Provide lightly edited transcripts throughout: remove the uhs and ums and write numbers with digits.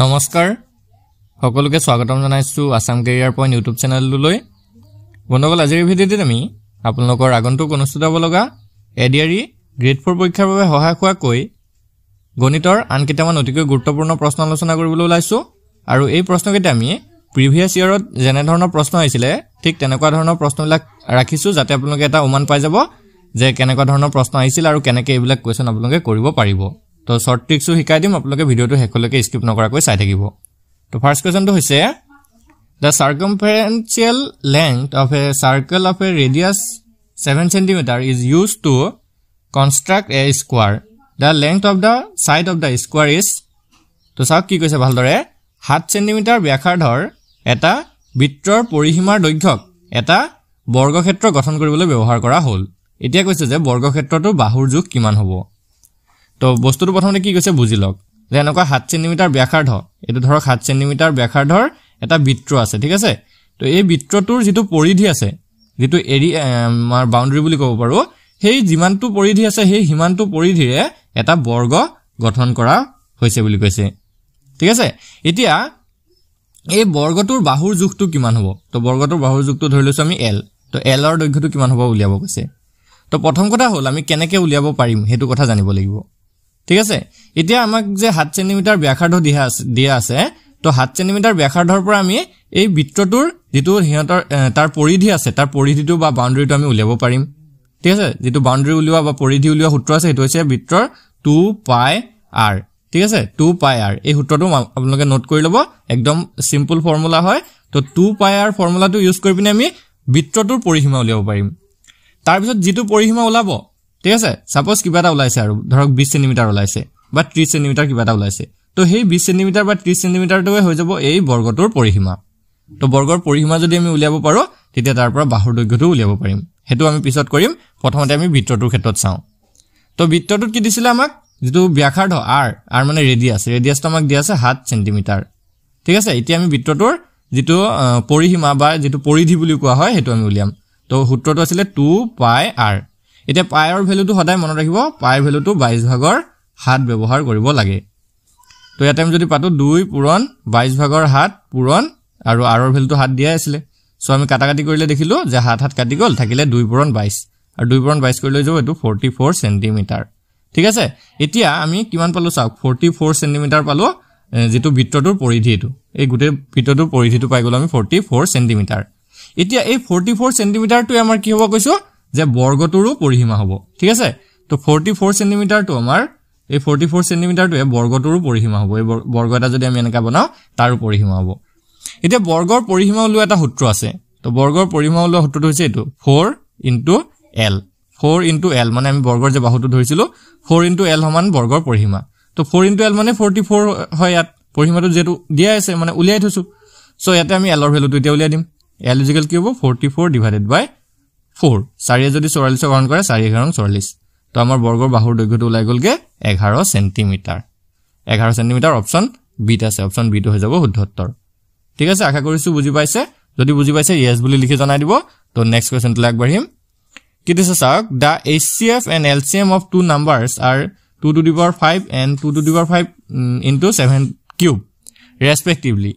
নমস্কাৰ সকলোকে স্বাগতম জনাইছো আসাম কেৰিয়াৰ পইণ্ট ইউটিউব চেনেললৈ। বন্ধুসকল, আজিৰ ভিডিঅ'ত আমি আপোনালোকৰ আগন্তুক অনুষ্ঠিত হ'বলগা এডিআৰই গ্ৰেড 4 পৰীক্ষাৰ বাবে সহায়ক হোৱাকৈ গণিতৰ আন কেইটামান অতিকৈ গুৰুত্বপূৰ্ণ প্ৰশ্ন আলোচনা কৰিবলৈ ওলাইছো। আৰু এই প্ৰশ্নকেইটা আমি প্ৰিভিয়াছ ইয়াৰত যেনে ধৰণৰ প্ৰশ্ন আহিছিলে ঠিক তেনেকুৱা ধৰণৰ প্ৰশ্নবিলাক ৰাখিছো, যাতে আপোনালোকে এটা অনুমান পাই যাব যে কেনেকুৱা ধৰণৰ প্ৰশ্ন আহিছিল আৰু কেনেকৈ এইবিলাক কোৱেশ্চন আপোনালোকে কৰিব পাৰিব। তো শৰ্ট ট্ৰিক্সও শিকাই দিম, আপোনালোকে ভিডিওটো হেকলৈকে স্কিপ নকৰাকৈ চাই থাকিব। তো ফাৰ্স্ট কোৱেশ্চনটো হৈছে the circumferential length of a circle of a radius 7 cm is used to construct a square. The length of the side of the square is. তো চাওক কি কৈছে ভালদৰে, 7 cm ব্যাসাৰ্ধৰ এটা বৃত্তৰ পৰিসীমাৰ দৈৰ্ঘ্যক এটা বৰ্গক্ষেত্ৰ গঠন কৰিবলৈ ব্যৱহাৰ কৰা হ'ল। এতিয়া কৈছে যে বৰ্গক্ষেত্ৰটো বাহুৰ জোখ কিমান হ'ব। তো বস্তুটো প্ৰথমতে কি কৈছে বুজি লওক যে এনেকুৱা 7 সেন্টিমিটাৰ ব্যাসাৰ্ধ, এইটো ধৰক 7 সেন্টিমিটাৰ ব্যাসাৰ্ধৰ এটা বৃত্ত আছে, ঠিক আছে। তো এই বৃত্তটোৰ যিটো পৰিধি আছে, যিটো এৰিয়া আমাৰ বাউণ্ডৰী বুলি ক'ব পাৰো, সেই যিমানটো পৰিধি আছে সেই হিমানটো পৰিধিৰে এটা বৰ্গ গঠন কৰা হৈছে বুলি কৈছে, ঠিক আছে। এতিয়া এই বৰ্গটোৰ বাহুৰ জোখটো কিমান হ'ব। তো বৰ্গটোৰ বাহুৰ জোখটো ধৰি লৈছো আমি এল। তো এলৰ দৈৰ্ঘ্যটো কিমান হ'ব উলিয়াব কৈছে। তো প্ৰথম কথা হ'ল আমি কেনেকৈ উলিয়াব পাৰিম সেইটো কথা জানিব লাগিব, ঠিক আছে। এতিয়া আমাক যে 7 সেন্টিমিটার ব্যাসার্ধ দিয়া আছে, তো 7 সেন্টিমিটার ব্যাসাৰ্ধৰ পৰা আমি এই বৃত্তটোৰ যেটো হিহঁতৰ তাৰ পৰিধি আছে, তাৰ পৰিধিটো বা বাউণ্ডৰীটো আমি উলিয়াব পাৰিম, ঠিক আছে। যেটো বাউণ্ডৰী উলিওৱা বা পৰিধি উলিওৱা সূত্ৰ আছে সেইটো হৈছে বৃত্তৰ 2πr, ঠিক আছে। 2πr এই সূত্ৰটো আপোনালোকে নোট কৰি ল'ব, একদম সিম্পল ফৰ্মুলা হয়। তো 2πr ফৰ্মুলাটো ইউজ কৰি পিনে আমি বৃত্তটোৰ পৰিসীমা উলিয়াব পাৰিম। তাৰ পিছত যেটো পৰিসীমা ওলাব, ঠিক আছে, সাপোজ কিবা এটা ওলাইছে আৰু ধৰক 20 সেন্টিমিটাৰ ওলাইছে বা 30 সেন্টিমিটাৰ কিবা এটা ওলাইছে। তো সেই 20 সেন্টিমিটাৰ বা 30 সেন্টিমিটাৰটোৱে হৈ যাব এই বৰ্গটোৰ পৰিসীমা। তো বৰ্গৰ পৰিসীমা যদি আমি উলিয়াব পাৰো তেতিয়া তাৰ পৰা বাহুৰ দৈৰ্ঘ্যটো উলিয়াব পাৰিম, হেতু আমি পিছত কৰিম। প্ৰথমতে আমি বৃত্তটোৰ ক্ষেত্ৰত চাওঁ। তো বৃত্তটোত কি দিছিল আমাক যেটো ব্যাসাৰ্ধ r, r মানে ৰেডিয়াছ, ৰেডিয়াছটো আমাক দিয়া আছে 7 সেন্টিমিটাৰ, ঠিক আছে। এতিয়া আমি বৃত্তটোৰ যেটো পৰিসীমা বা যেটো পৰিধি বুলি কোৱা হয় হেতু আমি উলিয়াম। তো সূত্ৰটো আছিল 2πr। এটা পাইৰ ভ্যালুটো সদায় মনত ৰাখিব, পাইৰ ভ্যালুটো 22 ভাগৰ 7 ব্যৱহাৰ কৰিব লাগে। তো ইয়াতে আমি যদি পাতো 2 * 22 ভাগৰ 7 পূৰণ আৰু r ৰ ভ্যালুটো 7 দিয়া আছিল। সো আমি কাটাকাটি কৰিলে দেখিলো যে 7 কাটি গ'ল, থাকিলে 2 * 22 আৰু 2 * 22 কৰিলে যাব এটো 44 সেমি, ঠিক আছে। এতিয়া আমি কিমান পালো চাওক, 44 সেমি পালো, যেটো বৃত্তটোৰ পৰিধিটো, এই গুটে বৃত্তটোৰ পৰিধিটো পাই গ'ল আমি 44 সেমি। এতিয়া এই 44 সেমিটো আমাৰ কি হ'ব কৈছো যে বৰ্গটোৰো পৰিসীমা হ'ব, ঠিক আছে। তো 44 সেন্টিমিটাৰটো আমাৰ এই 44 সেন্টিমিটাৰটোৱে বৰ্গটোৰো পৰিসীমা হ'ব। এই বৰ্গ এটা যদি আমি এনেকা বনাও তাৰো পৰিসীমা হ'ব। এতিয়া বৰ্গৰ পৰিসীমা উলিওৱা এটা সূত্ৰ আছে। তো বৰ্গৰ পৰিসীমা উলিওৱা সূত্ৰটো হৈছে এটো 4 × l। 4 × l মানে আমি বৰ্গৰ যে বাহুটো ধৰিছিলো 4 × l সমান বৰ্গৰ পৰিসীমা। তো 4 × l মানে 44 হয়। ইয়াত পৰিসীমাটো যেটো দিয়া আছে মানে উলিয়াই থৈছো। সো ইয়াতে আমি l ৰ ভ্যালুটো এতিয়া উলিয়াই দিম। l = কি হ'ব 44 / 4। 4 যদি 44 গ্ৰহণ কৰে 4 × 44। তো আমাৰ বৰ্গৰ বাহুৰ দৈৰ্ঘ্যটো ওলাই গ'লগে 11 সেমি। 11 সেমি অপচন বি আছে, অপচন বি টো হৈ যাব শুদ্ধ উত্তৰ, ঠিক আছে। আশা কৰিছো বুজি পাইছে। যদি বুজি পাইছে ইয়েস বুলি লিখি জনাই দিব। তো নেক্সট কোৱেশ্চনটো আগবাঢ়িম। কি দিছে চাওক, the HCF and LCM of two numbers are 2^5 and 2^5 into 7 cube respectively.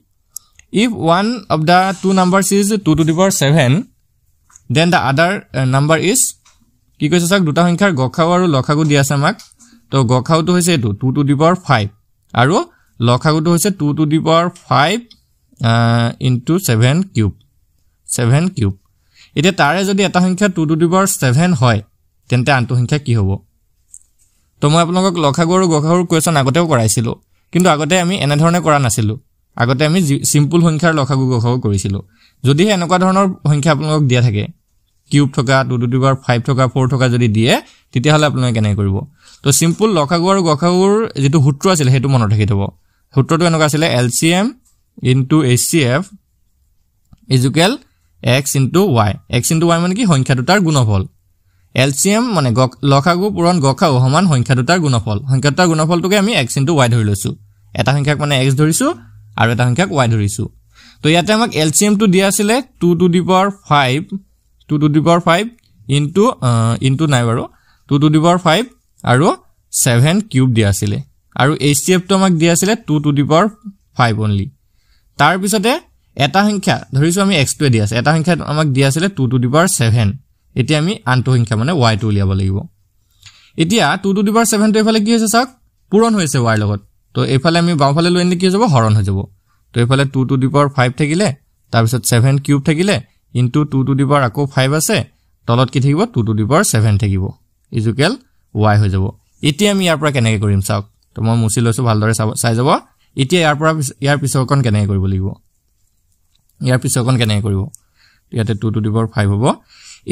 If one of the two numbers is 2^7 then the other number is কি কৈছে চাওক, দুটা সংখ্যাৰ গখাউ আৰু লখাগু দিয়া আছে আমাক। তো গখাউটো হৈছে এটো 2^5 আৰু লখাগুটো হৈছে 2^5 ইনটু 7 কিউব। এতিয়া তাৰে যদি এটা সংখ্যা 2^7 হয় তেন্তে আনটো সংখ্যা কি হ'ব। তো মই আপোনালোকক লখাগু আৰু গখাউৰ কোৱেশ্চন আগতেও কৰাইছিলো, কিন্তু আগতে আমি এনে ধৰণে কৰা নাছিলো। আগতে আমি সিম্পল সংখ্যাৰ লখাগু গখাউ কৰিছিলো। যদিহে এনেকুৱা ধৰণৰ সংখ্যা আপোনালোকক দিয়া থাকে, কিউব থকা, 2^5 থকা, 4 থকা যদি দিয়ে, তেতিয়া হলে আপোনালোকে কেনে কৰিব। তো সিম্পল লখাগু আৰু গখাউৰ যেটো সূত্ৰ আছিল হেতু মনত ৰাখি থব। সূত্ৰটো এনেকুৱা আছিল LCM * HCF = x * y। x * y মানে কি সংখ্যা দুটাৰ গুণফল। LCM মানে লখাগু পূৰণ গখাউ সমান সংখ্যা দুটাৰ গুণফল। সংখ্যা দুটাৰ গুণফলটোকে আমি x * y ধৰি লৈছো। এটা সংখ্যাক মানে x ধৰিছো আৰু এটা সংখ্যাক y ধৰিছো। তো ইয়াতে আমাক LCM টো দিয়া আছিল 2^5 ইনটু নাই বাৰু 2^5 আৰু 7 কিউব দিয়া আছিল। আৰু HCF to আমাক দিয়া ছিলে 2 to the power 5 only তার পিছতে এটা সংখ্যা ধৰিছো আমি x2 দিয়া আছে এটা সংখ্যা আমাক দিয়া ছিলে 2 to the power 7 এতিয়া আমি আনটো সংখ্যা মানে y টো উলিয়াব লাগিব এতিয়া 2 to the power 7 টো এফালে কি হৈছে চাওক পূৰণ হৈছে y লগত তো এফালে আমি বামফালে লৈ এনে কি হ'ব হৰণ হৈ যাব তো এফালে 2 to the power 5 থাকিলে তাৰ পিছত 7 কিউব থাকিলে into 2 to the power আকৌ 5 আছে তলত কি থাকিব 2 to the power 7 থাকিব ইকুয়াল y হৈ যাব এতিয়া আমি ইয়াৰ পৰা কেনেকৈ কৰিম চাওক তো মই মুছি লৈছো ভালদৰে চাই যাব এতিয়া ইয়াৰ পৰা ইয়াৰ পিছৰকন কেনে কৰিব লাগিব ইয়াৰ পিছৰকন কেনে কৰিব ইয়াতে 2 to the power 5 হ'ব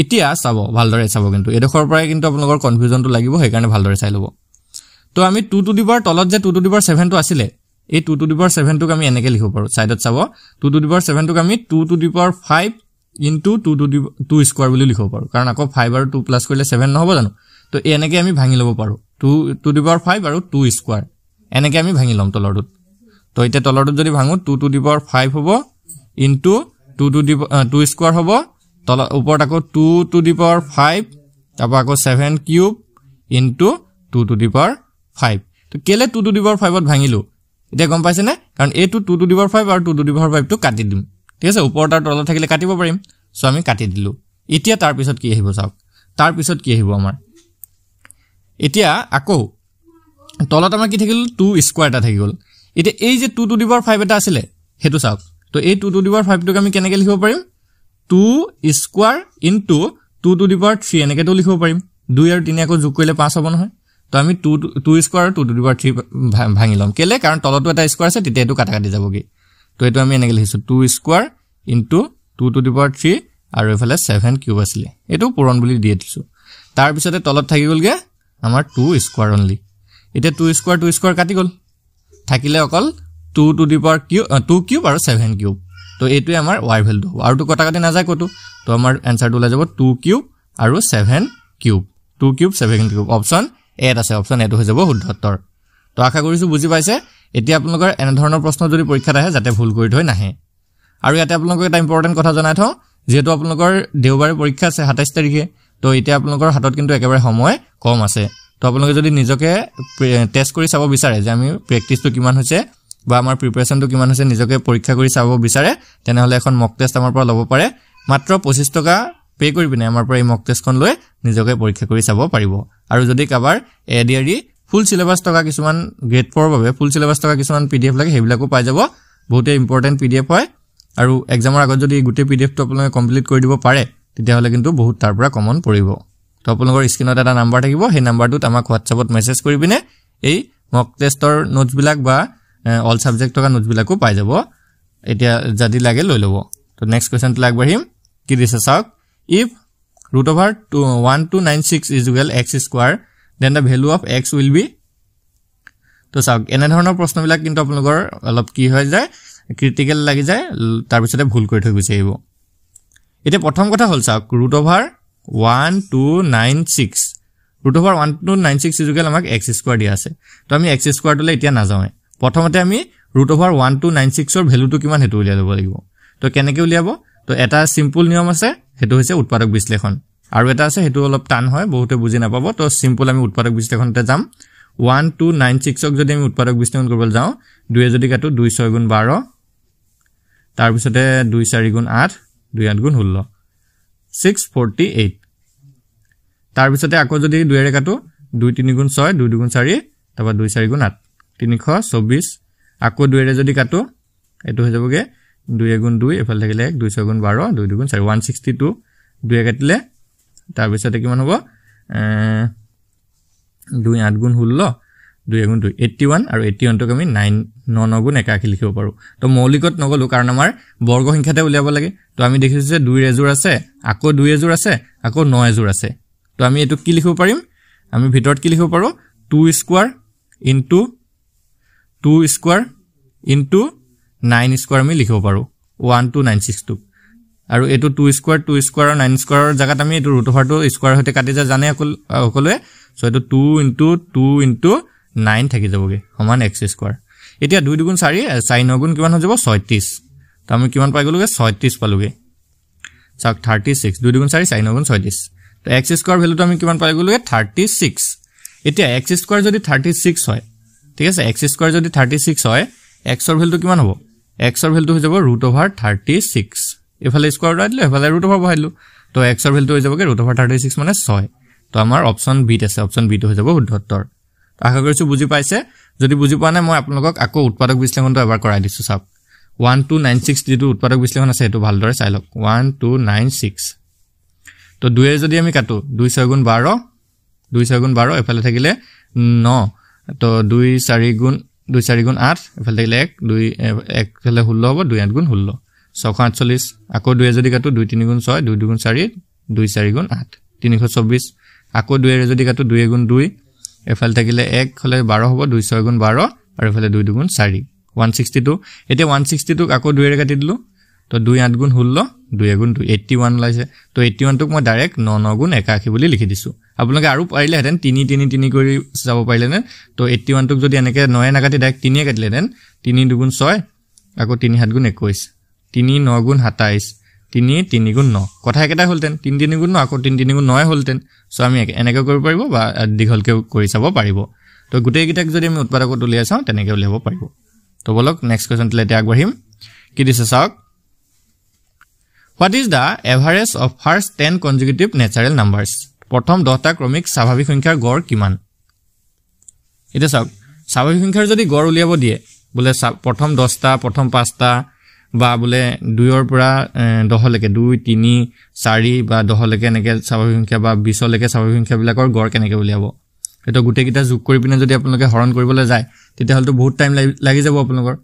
এতিয়া চাব ভালদৰে চাব কিন্তু এডখৰ পৰা কিন্তু আপোনালোকৰ কনফিউজনটো লাগিব হে কাৰণে ভালদৰে চাই লব তো আমি 2 to the power তলত যে 2 to the power 7 টো আছিল এই 2 to the power 7 টোক আমি এনেকে লিখিব পাৰো সাইডত চাব 2 to the power 7 টোক আমি 2 to the power 5 into 2 to the 2 square বুলি লিখিব পাৰো কাৰণ আকৌ 5 আৰু 2 প্লাস কৰিলে 7 নহব জানো তো এনেকে আমি ভাঙি লব পাৰো 2 to the power 5 আৰু 2 স্কয়াৰ এনেকে আমি ভাঙি লম তলৰটোত তো এটা তলৰটোত যদি ভাঙো 2 to the power 5 হ'ব into 2 to the 2 স্কয়ার হ'ব তল ওপৰত আকৌ 2 to the power 5 তারপর আকৌ 7 cube into 2 to the power 5 তো কেলে 2 to the power 5 ত ভাঙিলো এটা গম পাইছে না কারণ এ টু 2 to the power 5 আৰু 2 to the power 5 তো কাটি দিম ঠিক আছে ওপৰত আৰু তলত থাকিলে কাটিব পাৰিম সো আমি কাটি দিলো এতিয়া তাৰ পিছত কি আহিব চাওক তাৰ পিছত কি আহিব আমাৰ এতিয়া আকৌ তলত আমাৰ কি থাকিল 2 স্কয়াৰটা থাকি গল এতিয়া এই যে 2 to the power 5 এটা আছিল হেতু চাওক তো এই 2 to the power 5 টোক আমি কেনেকৈ লিখিব পাৰিম 2 square into 2 to the power 3 এনেকৈ তো লিখিব পাৰিম 2 আৰু 3 আকৌ যোগ কৰিলে 5 হ'ব নহয় তো আমি 2 স্কয়াৰ আৰু 2 to the power 3 ভাঙি লম কেলে কাৰণ তলটো এটা স্কয়াৰ আছে তেতিয়া এটো কাটা কাটি যাবগে তো এটো আমি এনেকৈ লিখিছো 2 square into 2 to the power 3 আৰু এফালে 7 কিউব আছিল এটো পূৰণ বুলি দি দিছো তাৰ পিছতে তলত থাকি গলগে আমার 2 স্কয়ার only এটা 2 স্কয়ার কাটি গল থাকিলে অকল 2 to the power 2 কিউব আৰু 7 কিউব তো এটোই আমাৰ y ভ্যালু আৰু তো কটা কাটি না যায় কত তো আমাৰ आंसर টো যাব 2 কিউব আৰু 7 কিউব 2 কিউব 7 কিউব অপশন এ আছে অপশন এটো হৈ যাব উত্তৰ তো আশা কৰিছো বুজি পাইছে এতিয়া আপোনালোকৰ এনে ধৰণৰ প্ৰশ্ন যদি পৰীক্ষাত আহে যাতে ভুল কৰি থৈ নাহে আৰু ইয়াতে আপোনালোকক এটা ইম্পৰ্টেন্ট কথা জনাই থওঁ যেহেতু আপোনালোকৰ দেওবাৰে পৰীক্ষা আছে 27 তাৰিখে তো এটা আপোনালোকৰ হাতত কিন্তু একেবাৰে সময় কম আছে তো আপোনালোকে যদি নিজকে টেস্ট কৰি চাব বিচাৰে যে আমি প্ৰেকটিস তো কিমান হৈছে বা আমাৰ প্ৰিপাৰেচন তো কিমান হৈছে নিজকে পৰীক্ষা কৰি চাব বিচাৰে তেনেহলে এখন মক টেস্ট আমাৰ পৰা লব পাৰে মাত্ৰ 25 টকা পে কৰি পিনে আমাৰ পৰা এই মক টেস্টখন লৈ নিজকে পৰীক্ষা কৰি চাব পাৰিব আৰু যদি কাবাৰ এডিআৰই ফুল সিলেবাস টকা কিছুমান গ্ৰেড 4 বাবে ফুল সিলেবাস টকা কিছুমান পিডিএফ লাগে হেবিলাকো পাই যাব বহুত ইম্পৰ্টেন্ট পিডিএফ হয় আৰু এক্সামৰ আগত যদি গুটে পিডিএফ তো আপোনালোকে কমপ্লিট কৰি দিব পাৰে তেতিয়াহলে কিন্তু বহুত তাৰ পৰা কমন পৰিব তো আপোনালোকৰ স্ক্ৰিনত এটা নাম্বাৰ থাকিব সেই নাম্বাৰটোত আমাক WhatsAppত মেসেজ কৰিবিনে এই মক টেষ্টৰ নোটস বিলাক বা অল সাবজেক্ট থকা নোটস বিলাকো পাই যাব এতিয়া যদি লাগে লৈ লব তো নেক্সট কোৱেশ্চন লাগবহিম কি দিছে চাওক if √1296 is equal x square then the value of x will be তো চাওক এনে ধৰণৰ প্ৰশ্ন বিলাক কিন্তু আপোনালোকৰ অলপ কি হৈ যায় ক্ৰিটিকেল লাগি যায় তাৰ পিছতে ভুল কৰি থৈ গৈছে এইবো এতিয়া প্ৰথম কথা হ'ল চাওক √1296 √1296 is equal আমাক x square দিয়া আছে তো আমি x square লৈ এতিয়া না যাওঁয়ে প্ৰথমতে আমি √1296 ৰ ভ্যালুটো কিমান হেতু উলিয়াব লাগিব তো কেনেকৈ উলিয়াব তো এটা সিম্পল নিয়ম আছে হেতু হৈছে উৎপাদক বিশ্লেষণ আৰু এটা আছে হেতু অলপ টান হয় বহুত বুজি নাপাব তো সিম্পল আমি উৎপাদক বিশ্লেষণতে যাম 1296 ক যদি আমি উৎপাদক বিশ্লেষণ কৰিবলৈ যাওঁ 2 এ যদি কাটো 2 6 গুণ 12 তাৰ পিছতে 2 4 গুণ 8 2 8 গুণ 16 648 তাৰ পিছতে আকৌ যদি 2 এ কাটো 2 3 গুণ 6 2 2 গুণ 4 তারপর 2 4 গুণ 8 324 আকৌ 2 এ যদি কাটো এটো হৈ যাবগে 2 এ গুণ 2 এফাল থাকিলে 1 2 6 গুণ 12 2 2 গুণ 4 162 2 এ কাটিলে তাৰ পিছতে কিমান হ'ব 2 8 গুণ 16 2 গুণ 2 81 আৰু 81 টোক আমি 9 9 গুণ একাকি লিখিব পাৰো তো মৌলিকত নগলো কাৰণ আমাৰ বৰ্গ সংখ্যাতে উলিয়াব লাগে তো আমি দেখিছো যে 2 এজোৰ আছে আকৌ 2 এজোৰ আছে আকৌ 9 এজোৰ আছে তো আমি এটো কি লিখিব পাৰিম আমি ভিতৰত কি লিখিব পাৰো 2 square into 2 square into 9 square আমি লিখিব পাৰো 1296 টোক আৰু এটো 2 স্কয়াৰ আৰু 9 স্কয়াৰৰ জাগাত আমি এটো √2 স্কয়াৰ হতে কাটি যা জানে অকলে সো এটো 2 into 9 থাকি যাবগে সমান x স্কয়াৰ এতিয়া 2 2 গুণ 4 sin গুণ কিমান হৈ যাব 36 তো আমি কিমান পাই গলগে 36 পালুগে চাওক 36 2 2 গুণ 4 sin গুণ 36 তো x স্কয়াৰ ভ্যালুটো আমি কিমান পাই গলগে 36 এতিয়া x স্কয়াৰ যদি 36 হয় ঠিক আছে x স্কয়ার যদি 36 হয় x এর ভ্যালু কিমান হবে x এর ভ্যালু হয়ে যাব √36 এফালে স্কয়ার রাইলো এফালে √over ভাইলো তো x এর ভ্যালু হয়ে যাবে √36 মানে 6 তো আমার অপশন বি তে আছে অপশন বি তে হয়ে যাব 72 আশা করি বুঝি পাইছে যদি বুঝি পা না মই আপোনালোকক আকো উৎপাদক বিশ্লেষণটো এবাৰ কৰাই দিছো সব 1296 যেটো উৎপাদক বিশ্লেষণ আছে এটো ভালদৰে চাই লওক 1296 তো 2 এ যদি আমি কাটো 2 6 গুণ 12 2 6 গুণ 12 এফালে থাকিলে 9 তো 2 4 গুণ 8 এফালে থাকিলে 1 2 এফালে 16 হ'ব 2 8 গুণ 16 648 আকো 2 এ যদি কাটো 2 3 গুণ 6 2 2 গুণ 4 2 4 গুণ 8 324 আকো 2 এ যদি কাটো 2 গুণ 2 এফালে থাকিলে 1 হলে 12 হ'ব 2 6 গুণ 12 আর এফালে 2 2 গুণ 4 162 এতে 162 আকো 2 এর কাটি দিলু তো 2 8 গুণ 16 2 গুণ 2 81 লাইছে তো 81 টক মই ডাইরেক্ট 9 9 গুণ 81 বলি লিখি দিছো আপোনালোকে আৰু পাৰিলে হেতেন 3 3 3 কৰি যাব পাৰিলে না তো 81 টক যদি এনেকে 9 এ নাকাটি ডাইরেক্ট 3 এ কাটিলে হেতেন 3 2 গুণ 6 আকো 3 7 গুণ 21 3 9 গুণ 27 3 3 গুণ 9 কথা কেটা হলতেন 3 3 গুণ 9 আকো 3 3 গুণ 9 হলতেন সো আমি এনেকে কৰিব পাৰিব বা দিঘলকে কৰি যাব পাৰিব তো গুটে গিটাক যদি আমি উৎপাদকত উলিয়াছাও তেনেকে উলিয়াব পাৰিব তো বলক নেক্সট কোয়েশ্চন তে আগবাঢ়িম কি দিছে চাওক What is the average of first 10 consecutive natural numbers? প্রথম 10 টা ক্রমিক স্বাভাবিক সংখ্যার গড় কিমান? এটা সব স্বাভাবিক সংখ্যার যদি গড় উলিয়াব দিয়ে বলে প্রথম 10 টা প্রথম 5 টা বা বলে 2 এর পৰা 10 লৈকে 2 3 4 বা 10 লৈকে এনেকে স্বাভাবিক সংখ্যা বা 20 লৈকে স্বাভাবিক সংখ্যা বিলাকৰ গড় কেনেকে উলিয়াব? এটা গুটে কিটা যোগ কৰি পিনে যদি আপোনালোকে হৰণ কৰিবলৈ যায় তেতিয়া হলটো বহুত টাইম লাগি যাব আপোনালোকৰ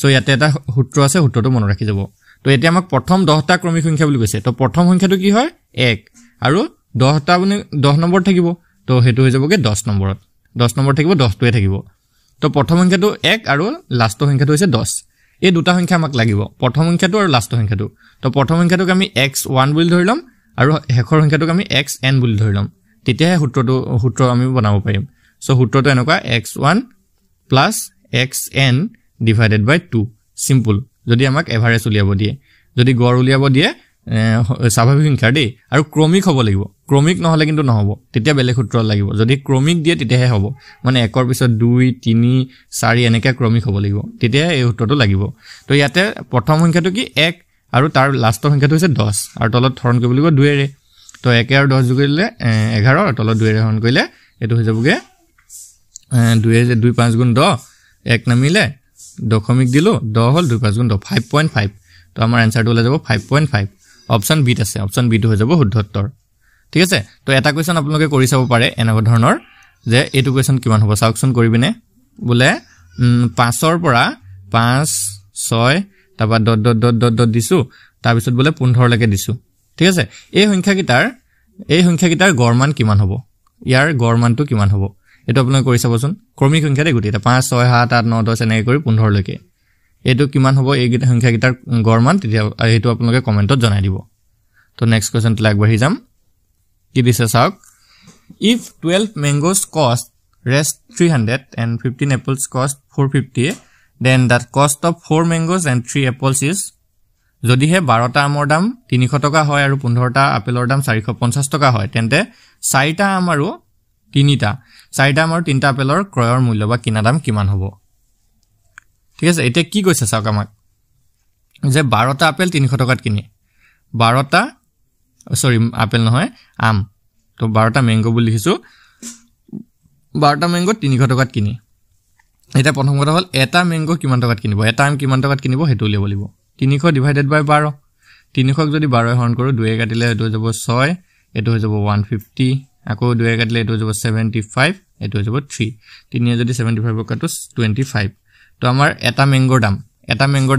সো ইয়াতে এটা সূত্ৰ আছে সূত্ৰটো মন ৰাখি যাব তো এতে আমাক প্ৰথম 10 টা ক্ৰমিক সংখ্যা বুলি কৈছে তো প্ৰথম সংখ্যাটো কি হয় 1 আৰু 10 টা মানে 10 নম্বৰ থাকিব তো হেতু হৈ যাবগে 10 নম্বৰত 10 নম্বৰ থাকিব 10 টোৱে থাকিব তো প্ৰথম সংখ্যাটো 1 আৰু লাষ্ট সংখ্যাটো হৈছে 10 এই দুটা সংখ্যা আমাক লাগিব প্ৰথম সংখ্যাটো আৰু লাষ্ট সংখ্যাটো তো প্ৰথম সংখ্যাটোক আমি x1 বুলি ধৰিলাম আৰু হেকৰ সংখ্যাটোক আমি xn বুলি ধৰিলাম তেতিয়া সূত্ৰটো আমি বনাব পাৰিম সো সূত্ৰটো এনেকুৱা x1 + xn / 2 সিম্পল যদি আমাক এভাৰেজ উলিয়াব দিয়ে যদি গড় উলিয়াব দিয়ে স্বাভাবিক সংখ্যা দেই আৰু ক্ৰমিক হ'ব লাগিব ক্ৰমিক নহলে কিন্তু নহব তেতিয়া বেলে সূত্ৰ লাগিব যদি ক্ৰমিক দিয়ে তেতিয়াহে হ'ব মানে একৰ পিছত 2 3 4 এনেকা ক্ৰমিক হ'ব লাগিব তেতিয়া এই সূত্ৰটো লাগিব তো ইয়াতে প্ৰথম সংখ্যাটো কি 1 আৰু তাৰ লাষ্টৰ সংখ্যাটো হৈছে 10 আৰু তলত হৰণ কৰিব লাগিব 2 এৰে তো 1 আৰু 10 যোগ কৰিলে 11 আৰু তলত 2 এৰে হৰণ কৰিলে এটো হৈ যাবগে 2 2 5 গুণ 10 এক নামিলে দশমিক দিলো 10 হল 2 5 গুণ 10 5.5 তো আমাৰ আনসারটো হল যাব 5.5 অপশন বি আছে অপশন বি হৈ যাব 77 ঠিক আছে তো এটা কোয়েশ্চন আপোনালোকে কৰি চাব পাৰে এনেকুৱা ধৰণৰ যে এটো কোয়েশ্চন কিমান হ'ব সাকশন কৰিবিনে বলে 5 ৰ পৰা 5 6 তাবা ডট ডট ডট ডট দিছো তাৰ পিছত বলে 15 লৈকে দিছো ঠিক আছে এই সংখ্যা গিটাৰ গড়মান কিমান হ'ব ইয়াৰ গড়মানটো কিমান হ'ব এটো আপোনালোকে কৰি চাবচোন ক্ৰমিক সংখ্যা ৰে গুটিটা 5 6 7 8 9 10 এনেকৈ কৰি 15 লৈকে এটো কিমান হ'ব এই সংখ্যা গিটাৰ গড়মান তেতিয়া এটো আপোনালোকে কমেন্টত জনাই দিব তো নেক্সট কোয়েশ্চন তে আগবাঢ়ি যাম কি দিছে চাওক if 12 mangoes cost $300 and 15 apples cost $450 then the cost of 4 mangoes and 3 apples is যদি হে 12 টা আমৰ দাম 300 টকা হয় আৰু 15 টা আপেলৰ দাম 450 টকা হয় তেন্তে 4 টা আম আৰু 3 টা সাইডা আমাৰ 3 টা আপেলৰ ক্ৰয়ৰ মূল্য বা কিনা দাম কিমান হ'ব ঠিক আছে এটা কি কৈছে চাওক আমাক যে 12 টা আপেল 300 টকাত কিনে 12 টা সৰি আপেল নহয় আম তো 12 টা ম্যাঙ্গো বুলি লিখিছো 12 টা ম্যাঙ্গো 300 টকাত কিনে এটা প্ৰথম কথা হল এটা ম্যাঙ্গো কিমান টকাত কিনিব এটা আম কিমান টকাত কিনিব হেতু উলিয়াব লাগিব 300 ডিভাইডেড বাই 12 300 ক যদি 12 এ হৰণ কৰো 2 এ কাটিলে এটো হৈ যাব 6 এটো হৈ যাব 150 আকো 2 এ কাটলে এটো যাব 75 এটো যাব 3 3 এ যদি 75 কাটো 25 তো আমাৰ এটা ম্যাঙ্গোৰ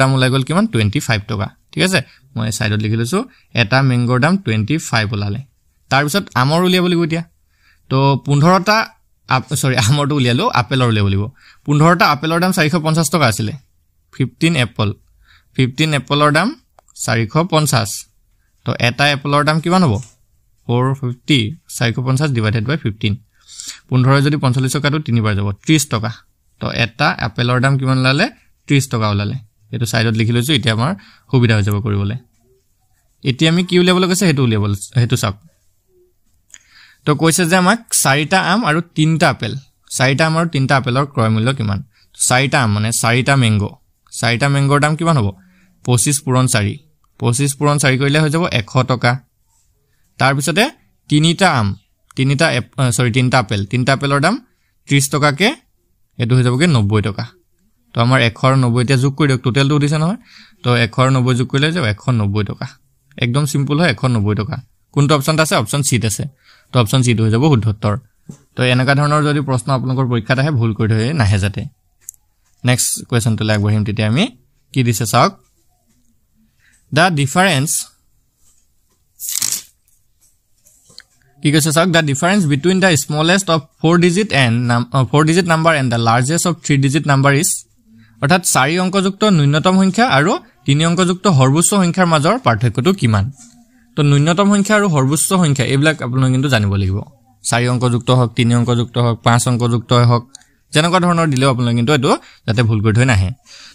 দাম ওলাই গল কিমান 25 টকা ঠিক আছে মই সাইডত লিখি লৈছো এটা ম্যাঙ্গোৰ দাম 25 ওলালে তাৰ পিছত আমৰ উলিয়াব লাগিব এতিয়া তো 15 টা সৰি আমৰটো উলিয়ালো আপেলৰ উলিয়াব লাগিব 15 টা আপেলৰ দাম 450 টকা আছিল 15 এপলৰ দাম 450 তো এটা এপলৰ দাম কিমান হ'ব 450 450 divided by 15 15 যদি 45 কাটো 3 বার যাব 30 টাকা তো এটা আপেলৰ দাম কিমান লালে 30 টাকা ওলালে এটো সাইডত লিখি লৈছো ইতে আমাৰ সুবিধা হৈ যাব কৰিবলে ইতে আমি কি উলিয়াবলৈ কৈছে হেতু উলিয়াবলৈ হেতু চাওক তো কৈছে যে আমাক 4 টা আম আৰু 3 টা আপেল साइटा और तीन आपेलर क्रय मूल्य कि सारिटा मानने सारिटा मेंगो मेंगोर दाम कि हम 25 पूरण 4 कर 100 टका तार पिछते तीन आपेलर दाम 30 टका के ये 90 टका तो आम 190 जोग कर टोटेल उठी से ना तो 190 जोग कर 190 टका एकदम सीम्पल है 190 टका कौन अपशन अपशन सीट आसे तो अपशन सीट हो जा 77 तो एनेका धৰণৰ যদি प्रश्न আপোনালোকৰ পৰীক্ষাত আহে ভুল কৰি থৈ নাহে যাতে নেক্সট কোৱেশ্চনটো আগবঢ়াম তেতিয়া আমি কি দিছে চাওক দা ডিফারেন্স কি কৈছে চাওক the difference between the smallest of 4 digit number and the largest of 3 digit number is অর্থাৎ 4 অঙ্কযুক্ত ন্যূনতম সংখ্যা আৰু 3 অঙ্কযুক্ত সৰ্বোচ্চ সংখ্যাৰ মাজৰ পাৰ্থক্যটো কিমান তো ন্যূনতম সংখ্যা আৰু সর্বোচ্চ সংখ্যা এইবিলাক আপোনালোকে কিন্তু জানিব লাগিব 4 অঙ্কযুক্ত হক 3 অঙ্কযুক্ত হক 5 অঙ্কযুক্ত হক যেনকা ধৰণৰ দিলে আপোনালোকে কিন্তু এটো যাতে ভুল কৰি থৈ নাহে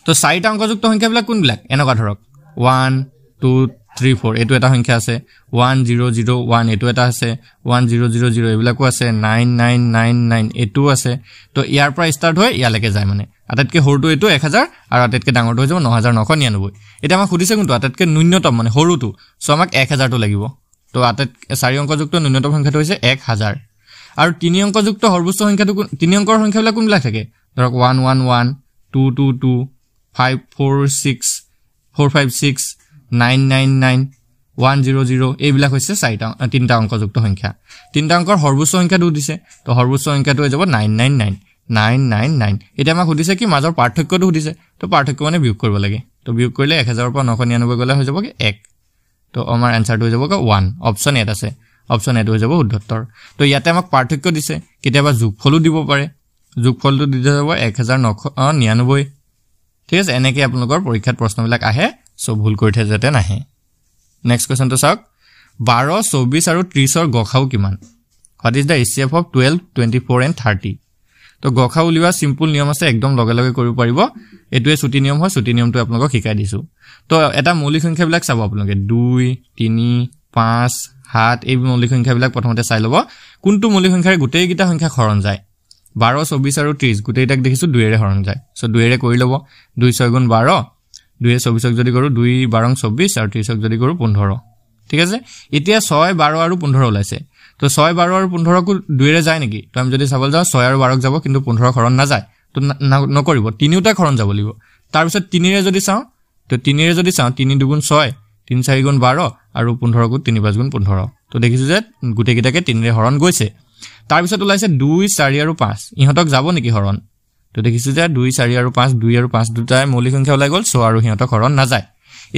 তো 4টা অঙ্কযুক্ত সংখ্যা বিলাক কোন বিলাক এনেকা ধৰক 1 2 3 4 এটো এটা সংখ্যা আছে 1001 এটো এটা আছে 1000 এইবিলাকো আছে 9999 এটো আছে তো ইয়াৰ পৰা স্টাৰ্ট হৈ ইয়ালৈকে যায় মানে আটাইতকৈ সৰুটো এটো 1000 আৰু আটাইতকৈ ডাঙৰটো হৈ যাব 9999 এটা আমাক খুদিছে কিন্তু আটাইতকৈ ন্যূনতম মানে সৰুটো সো আমাক 1000 টো লাগিব तो आते 4 अंकयुक्त न्यूनतम संख्या 1000 और 3 अंकयुक्त सर्वोच्च संख्या 3 अंकर संख्या कौन लाख থাকে ধৰক 111 222 546 456 999 100 এই বিলাক হৈছে 3টা अंकयुक्त संख्या 3টা अंकर सर्वोच्च संख्या दु दिसे तो सर्वोच्च संख्या হৈ যাব 9999 এটা আমাক খুদিছে কি মাজৰ পাৰ্থক্যটো খুদিছে তো পাৰ্থক্য মানে বিয়োগ কৰিব লাগে তো বিয়োগ কৰিলে 1000 পৰা 999 গলে হৈ যাব কি 1 तो आमार आन्सर हो जाबो 1 ऑप्शन एट আছে ऑप्शन एट हो जाबो 77 तो ইয়াতে আমাক পার্থক্য দিছে কিটাবা যোগফলও দিব পাৰে যোগফলটো দি যাব 1999 ঠিক আছে এনেকে আপোনালোকৰ পৰীক্ষাত প্ৰশ্নবিলাক আহে সো ভুল কৰি থৈ যেতে নাহে নেক্সট কোৱেশ্চনটো চাওক 12 24 আৰু 30 ৰ গখাও কিমান what is the HCF of 12 24 and 30 তো গখা উলিওয়া সিম্পল নিয়ম আছে একদম লগে লগে কৰিব পাৰিব এটোৱে ছুটি নিয়ম হয় ছুটি নিয়মটো আপোনাক শিকাই দিছো তো এটা মৌলিক সংখ্যা বিলাক চাব আপোনাক 2 3 5 7 এই মৌলিক সংখ্যা বিলাক প্ৰথমতে চাই লব কোনটো মৌলিক সংখ্যাৰ গুটেই গিটা সংখ্যা হৰণ যায় 12 24 আৰু 30 গুটেইটাক দেখিছো 2 এৰে হৰণ যায় সো 2 এৰে কৰি লব 2 6 গুণ 12 2 এ 24 যদি কৰো 2 12 24 আৰু 30 যদি কৰো 15 ঠিক আছে এতিয়া 6 12 আৰু 15 ওলাইছে तो 6 12 और 15 को 2 रे जाय नेকি तो हम जदि सवाल जाओ 6 और 12 जाबो किंतु 15 खरन ना जाय तो न करिवो तीनिउटा खरन जाबो लिबो तार पिसत 3 रे जदि चाओ तो 3 रे जदि चाओ 3 2 गुण 6 3 4 गुण 12 और 15 को 3 5 गुण 15 तो देखिसु जे गुटे गिटाके 3 रे हरन গৈছে तार पिसत उलाइছে 2 4 और 5 इहतक जाबो नेकी हरन तो देखिसु जे 2 4 और 5 2 और 5 दुटाय मौलिक संख्या उलाइ गल 6 और इहतक हरन ना जाय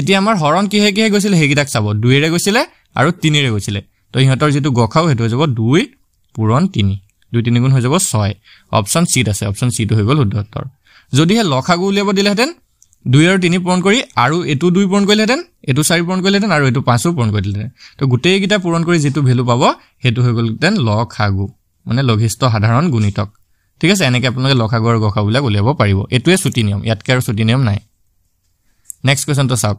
इति आमार हरन किहे গৈছিল হেগিটাক চাবো 2 रे গৈছিল আৰু 3 रे গৈছিল तो इहतर जेतु गखाउ हेतु हो जाबो 2 पूरण 3 2 3 गुण हो जाबो 6 ऑप्शन सी আছে ऑप्शन सी तो हो गेल 77 जदि हे लखागु उलियाबो दिले हेतन 2 और 3 पूरण करी आरो एतु 2 पूरण कइले हेतन एतु 4 पूरण कइले हेतन आरो एतु 5 पूरण कइले हेतन तो गुटेय गिटा पूरण करी जेतु भेलु पाबो हेतु हो गेल हेतन लखागु माने लघिष्ठ साधारण गुणितक ठीक আছে এনেকে আপোনাক লখাগু আৰু গখাউ বুলা উলিয়াবো পাৰিব এতুৱে ছুটি নিয়ম ইয়াতকে আৰু ছুটি নিয়ম নাই নেক্সট কোৱেশ্চন তো চাওক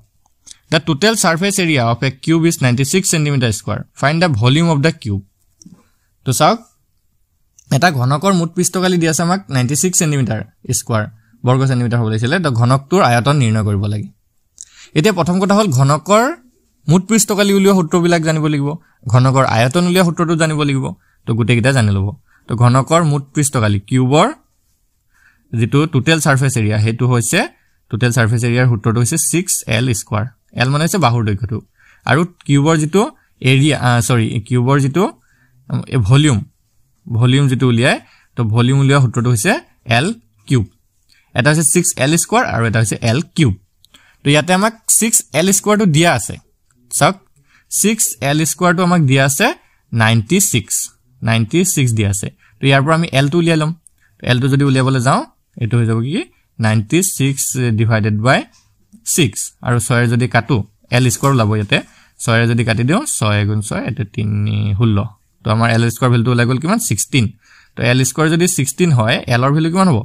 The total surface area of a cube is 96 cm square. Find the volume of the cube. तो साहब, ऐता घनक और मुट पिस्तो का लिया समाक 96 cm square. वर्ग सेंटीमीटर हो गया चले तो घनक तोर आयतन निर्णय करिब लागे। इते प्रथम कथा हल घनक और मुट पिस्तो का लिया सूत्र बिलाक जानिब লাগিব। घनक और आयतन लिया सूत्रটো जानिब লাগিব। तो गुटेकिटा जानि লব। तो घनक और मुट पिस्तो का क्यूबर जितु टोटल सरफेस एरिया हेतु হৈছে टोटल सरफेस एरियार सूत्रটো হৈছে 6l square. एल माने से बाहुर दैर्घ्यटो आरो क्यूबर जितो एरिया सॉरी क्यूबर जितो वॉल्यूम वॉल्यूम जितो उलियाय तो वॉल्यूम उलिया सूत्रটো হৈছে एल क्यूब এটা হৈছে 6l স্কয়ার আৰু এটা হৈছে एल क्यूब তো ইয়াতে আমাক 6l স্কয়ারটো দিয়া আছে সক 6l স্কয়ারটো আমাক দিয়া আছে 96 দিয়া আছে তো ইয়াৰ পৰা আমি l টো উলিয়াই লম তো l টো যদি উলিয়াবলৈ যাও এটো হৈ যাব কি 96 ডিভাইডেড বাই 6 আৰু 6 এর যদি কাটু l স্কয়ার লাভ হয়তে 6 এর যদি কাটি দিও 6 গুণ 6 এটা 3 16 তো আমাৰ l স্কয়াৰ ভ্যালুটো লাগল কিমান 16 তো l স্কয়াৰ যদি 16 হয় l ৰ ভ্যালু কিমান হ'ব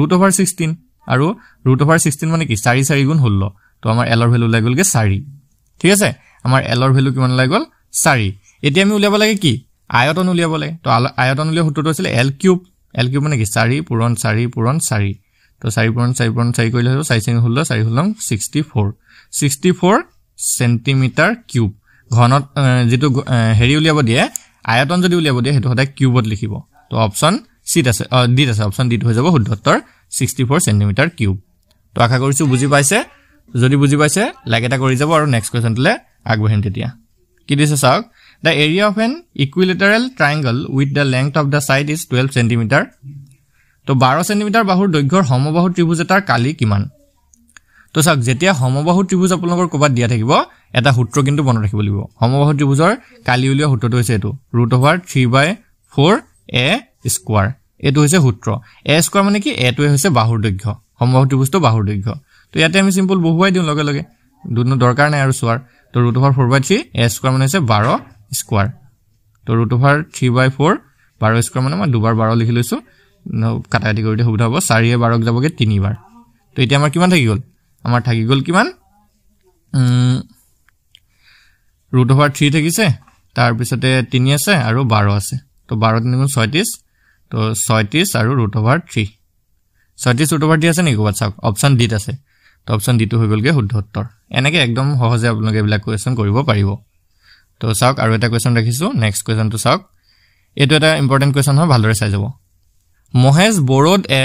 √16 আৰু √16 মানে কি 4 4 গুণ 16 তো আমাৰ l ৰ ভ্যালু লাগল কে 4 ঠিক আছে আমাৰ l ৰ ভ্যালু কিমান লাগল 4 এতিয়া আমি উলিয়াব লাগে কি আয়তন উলিয়াব লাগে তো আয়তন উলিয়া সূত্ৰটো আছিল l কিউব LQ মানে কি 4 পূরণ 4 পূরণ 4 তো 4 পূরণ 4 পূরণ 4 কইলে হলো 4 4 16 4 হলং 64 64 সেন্টিমিটার কিউব ঘন যেটো হেৰি উলিয়াব দিয়ে আয়তন যদি উলিয়াব দিয়ে হেতু হতা কিউবত লিখিব তো অপশন সি আছে ডি আছে অপশন ডি হৈ যাব শুদ্ধ উত্তৰ 64 সেন্টিমিটাৰ কিউব তো আশা কৰিছো বুজি পাইছে যদি বুজি পাইছে লাইক এটা কৰি যাব আৰু নেক্সট কোৱেশ্চনলে আগবঢ়িম তেতিয়া কি দিছে চাওক The area of an equilateral triangle with the length of the side is 12 cm. So 12 cm bahur doighor homobahu tribhuj etar kali kiman. To sak jetia homobahu tribhuj apologor kobat dia thakibo eta hutro kintu mon rakhibo libo. Homobahu tribhujor kali ulia hutro to hoise etu √3/4 a square. Etu hoise hutro. A square mane ki a to hoise bahur doighor. Homobahu tribhuj to bahur doighor. To yate ami simple bohuai diu loge loge. Duno dorkar nai aru swar. To √4/3 a square mane hoise 12 square to √3/4 12 square মানে মই দুবার 12 লিখি লৈছো কাটাকাটি কৰিতে সুবিধা হ'ব 4 এ 12 যাবগে 3 বাৰ তো এতিয়া আমাৰ কিমান থাকি গল আমাৰ থাকি গল কিমান √3 থাকিছে তাৰ পিছতে 3 আছে আৰু 12 আছে তো 12 3 গুণ 36 তো 36 আৰু √3 36 √3 আছে নেকি বাচ্চা অপশন ডি আছে তো অপশন ডি টো হৈ গলগে শুদ্ধ উত্তৰ এনেকে একদম সহজে আপোনালোকে এইবিলাক কোৱেশ্চন কৰিব পাৰিব তো সাক আৰু এটা কোৱেশ্চন ৰাখিছো নেক্সট কোৱেশ্চন তো সাক এটো এটা ইম্পৰ্টেন্ট কোৱেশ্চন হয় ভালদৰে চাই যাব Mahesh borrowed a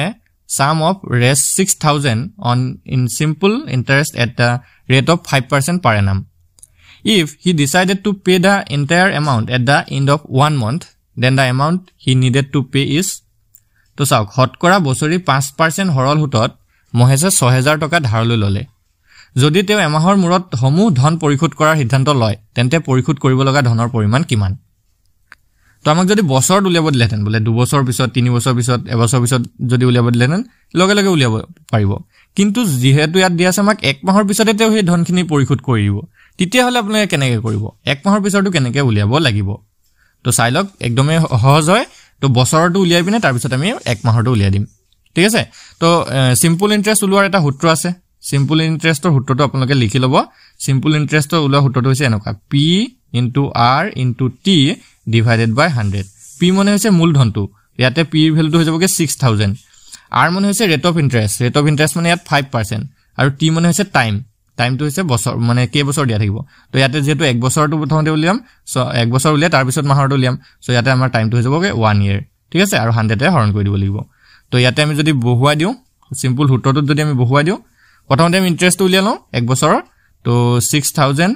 sum of ৰেছ 6000 on in simple interest at the rate of 5% per annum if he decided to pay the entire amount at the end of 1 month then the amount he needed to pay is তো সাক হটকৰা বছৰি 5% হৰল হুতত মহেশে 6000 টকা ধাৰলৈ ললে যদি তেও এমাহৰ মূৰত হমু ধন পৰিখুত কৰাৰ সিদ্ধান্ত লয় তেন্তে পৰিখুত কৰিব লগা ধনৰ পৰিমাণ কিমান তো আমাক যদি বছৰ উলিয়াব দিলেহেঁতেন বলে 2 বছৰ পিছত 3 বছৰ পিছত 1 বছৰ পিছত যদি উলিয়াব দিলেহেঁতেন লগে লগে উলিয়াব পাৰিব কিন্তু যেহেতু ইয়াত দিয়া আছে আমাক 1 মাহৰ পিছতে তেও সেই ধনখিনি পৰিখুত কৰিব তেতিয়া হলে আপুনি কেনেকৈ কৰিব 1 মাহৰ পিছৰটো কেনেকৈ উলিয়াব লাগিব তো সাইলক একদমে সহজ হয় তো বছৰটো উলিয়াই পিনে তাৰ পিছত আমি 1 মাহৰটো উলিয়াই দিম ঠিক আছে তো সিম্পল ইন্টাৰেষ্ট উলোৱাৰ এটা সূত্ৰ আছে Simple interest or hutto to apnaloke likhi lobo simple interest or uloa hutto to hoise enoka p into r into t divided by 100 p mone hoise muldhan tu yate p value to hoijaboge 6000 r mone hoise rate of interest mane yat 5% aru t mone hoise time to hoise bosor mane ke bosor dia thakibo to yate jehetu ek bosor tu prothomte uliam so ek bosor ulia tar bisot mahar uliam so yate amar time to hoijaboge 1 year thik ase aru 100 e horon koi dibo libo to yate ami jodi bohuai diu simple hutto tu jodi ami bohuai diu What time interest to Liano? Egbosor to 6000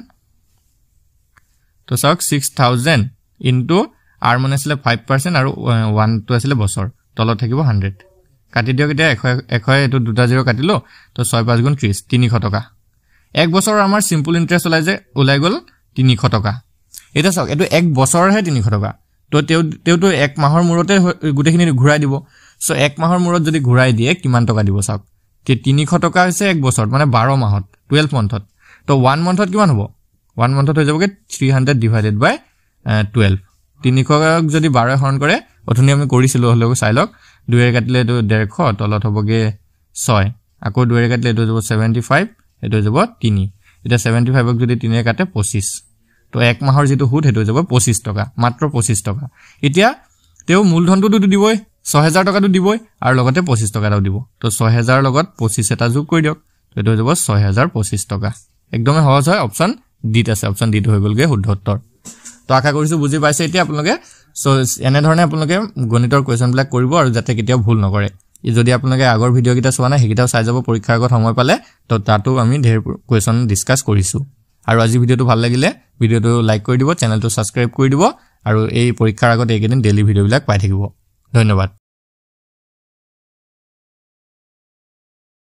to sock 6000 into Armonesle 5% or 1 to a celebosor. Tolotego 100. Catidioca equa to Dutazero Catilo to Soypasgun trees, Tinicotoca. Egbosor Amar simple interest Ulegol, Tinicotoca. It is a egg bosor head in Cotoga. To Ek Mahor Murote good gradibo. So Ek Mahor Murod the Gurai the Ekimantoga divosak. তে 300 টাকা হইছে এক বছর মানে 12 মাহত 12 মন্থত তো 1 মন্থত কিমান হবো 1 মন্থত হৈ যাবগে 300 divided by 12 300 যদি 12 হৰণ কৰে অথনি আমি কৰিছিল হলগো সাইলক 2 এ কাটিলে 150 তলত হবগে 6 আকো 2 এ কাটিলে এটো যাব 75 এটো যাব 3 এটা 75 ক যদি 3 এ কাটে 25 তো এক মাহৰ যেটো হুট হেটো যাব 25 টাকা মাত্ৰ 25 টাকা এতিয়া তেও মূলধনটো দিবই 6000 টাকা দিবই আর লগতে 25 টাকা দিব তো 6000 লগত 25 এটা যোগ কৰি দিওক তো এটো যাব 6025 টাকা একদম সহজ হয় অপশন ডি আছে অপশন ডি হৈ গলগে শুদ্ধ উত্তৰ তো আশা কৰিছো বুজি পাইছে এতিয়া আপোনালোকে সো এনে ধৰণে আপোনালোকে গণিতৰ কোৱেশ্চন ব্লক কৰিব আৰু যাতে কেতিয়া ভুল নকৰে ই যদি আপোনালোকে আগৰ ভিডিও কিটা চোৱা না হেকিটাও চাই যাব পৰীক্ষাৰ আগত সময় পালে তো তাতো আমি ঢেৰ কোৱেশ্চন ডিসকাস কৰিছো আৰু আজি ভিডিওটো ভাল লাগিলে ভিডিওটো লাইক কৰি দিব চেনেলটো সাবস্ক্ৰাইব কৰি দিব আৰু এই পৰীক্ষাৰ আগত এইকেদিন ডেইলি ভিডিও ব্লক পাই থাকিব ধন্যবাদ